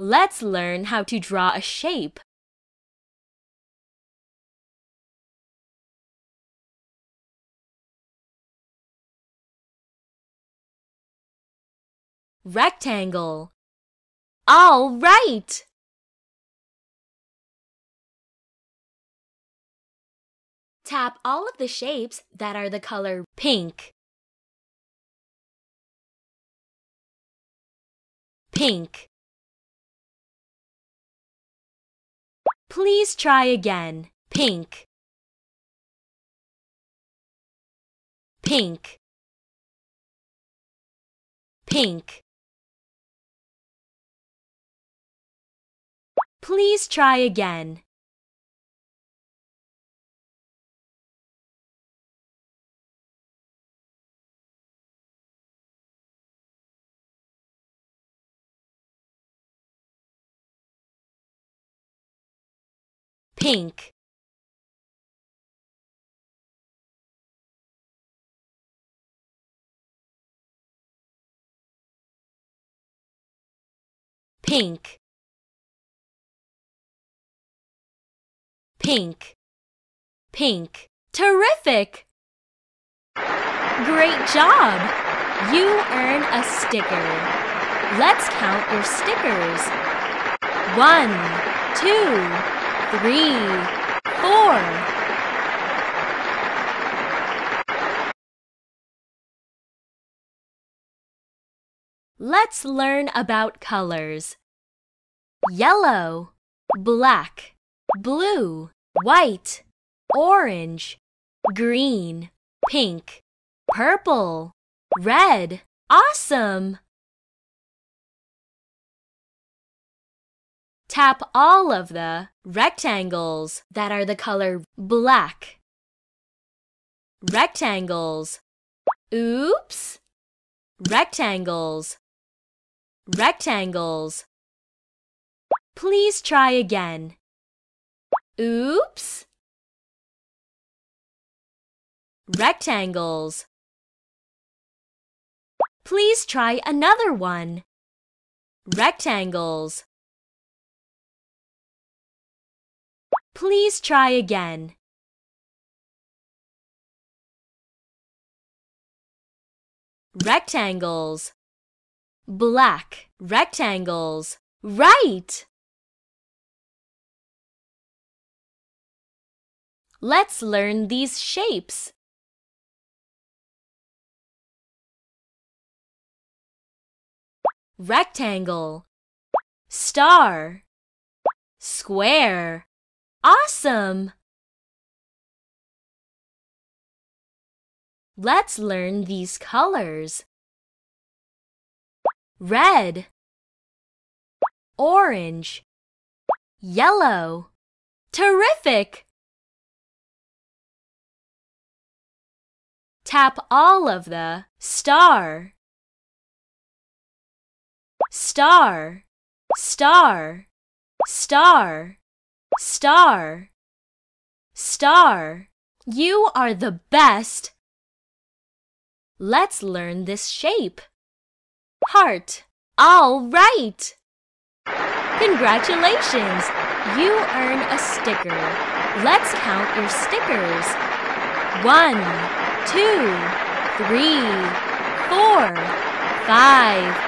Let's learn how to draw a shape. Rectangle. All right! Tap all of the shapes that are the color pink. Pink. Please try again. Pink. Pink. Pink. Please try again. Pink. Pink. Pink. Pink. Terrific! Great job! You earn a sticker. Let's count your stickers. 1, 2, 3, 4. Let's learn about colors. Yellow, black, blue, white, orange, green, pink, purple, red. Awesome! Tap all of the rectangles that are the color black. Rectangles. Oops. Rectangles. Rectangles. Please try again. Oops. Rectangles. Please try another one. Rectangles. Please try again. Rectangles. Black. Rectangles. Right! Let's learn these shapes. Rectangle. Star. Square. Awesome! Let's learn these colors. Red, orange, yellow. Terrific! Tap all of the star. Star, star, star. Star. Star. You are the best! Let's learn this shape. Heart. All right! Congratulations! You earn a sticker. Let's count your stickers. 1, 2, 3, 4, 5.